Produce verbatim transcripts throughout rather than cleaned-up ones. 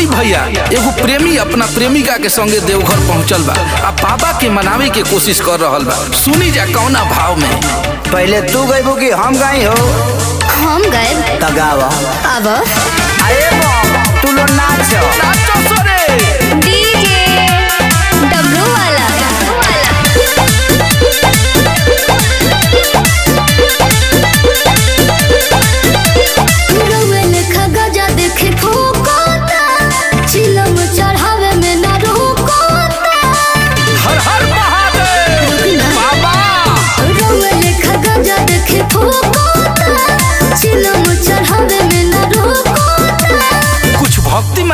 सई भैया एगो प्रेमी अपना प्रेमिका के संगे देवघर पहुँचल बा आ बाबा के मनावे के कोशिश कर रहल बा। सुनी जा कौना भाव में। पहले तू गईबू कि हम गई हो? हम गए तगावा अब अरे बाप तू लो नाच नाचो सोरे डीजे डब्लू वाला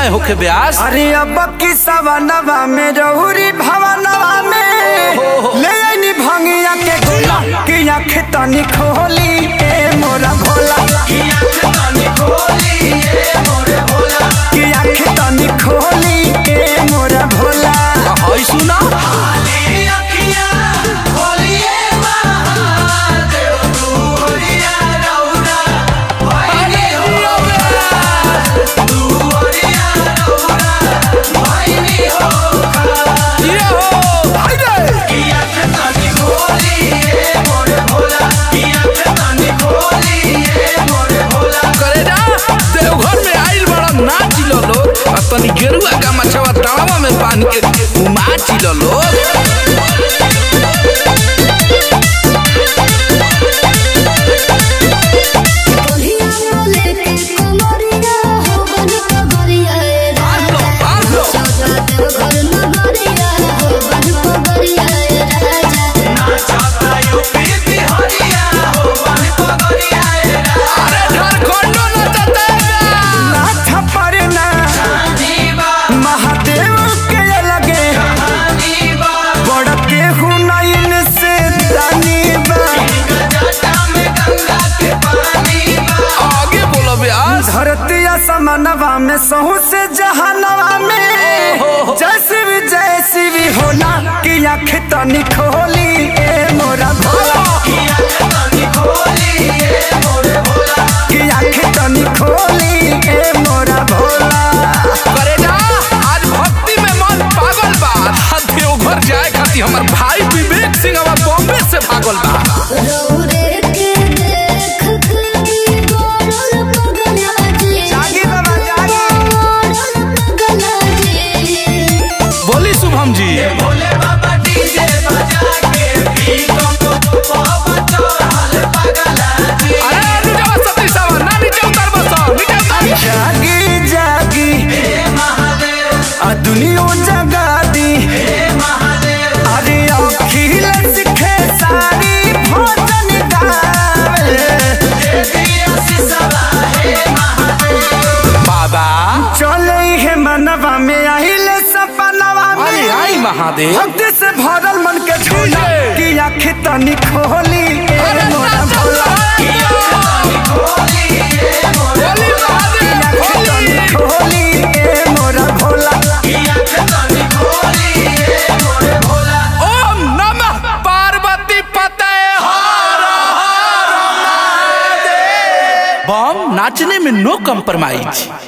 होके ब्यास अरे अब की सवनवा में रहुरी भवनवा में ले आईनी भंगिया के गोला के आँख तनी खोली ए मोरा भोला की आँख तनी खोली ए मोरा भोला की आँख तनी खोली ए मोरा भोला हाय सुना तनी गेरुआ का मछवा तावा में पानी के घुमा चिलो नवा में सहू से जहानवा में जैसी भी जैसी भी होला कि आँख तनी खोली ए मोरा भोला कि आँख तनी खोली ए मोरा भोला कि आँख तनी खोली ए मोरा भोला। अरे ना आज भक्ति में मन पागल बा देवघर जाए खातिर हमार भाई विवेक सिंह अब बॉम्बे से भागल बा। भक्ति से भरल मन के झोला कि आँख तनी खोली मोरा भोला कि आँख खोली मोरा भोला कि आँख तनी खोली मोरा भोला। ओम नमः पार्वती पते हर हर महादेव। बम नाचने में नो कम्प्रोमाइज।